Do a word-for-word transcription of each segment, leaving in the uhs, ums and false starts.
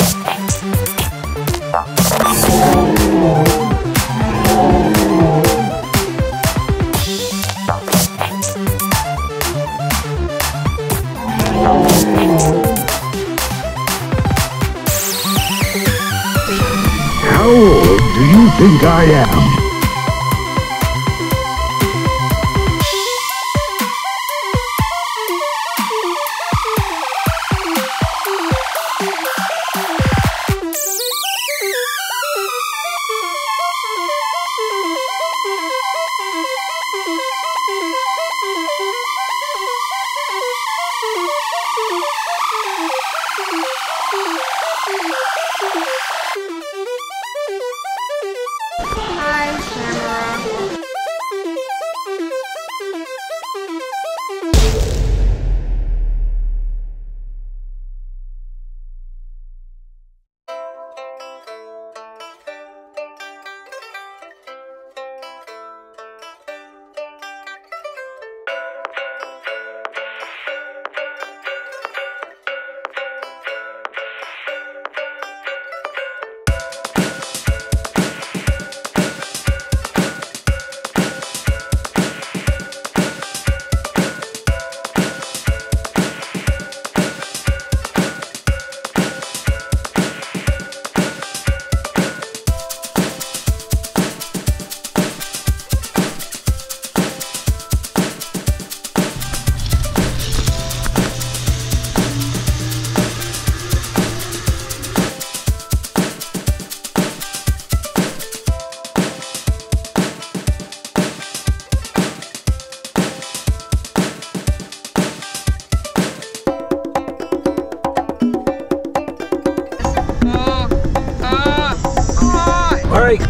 How old do you think I am?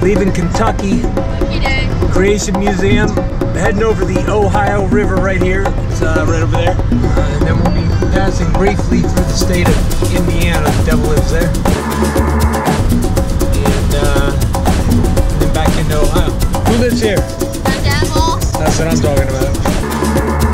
Leaving Kentucky, Creation Museum, heading over the Ohio River right here. It's uh, right over there. Uh, and then we'll be passing briefly through the state of Indiana. The devil lives there. And uh, then back into Ohio. Who lives here? The devil. That's what I'm talking about.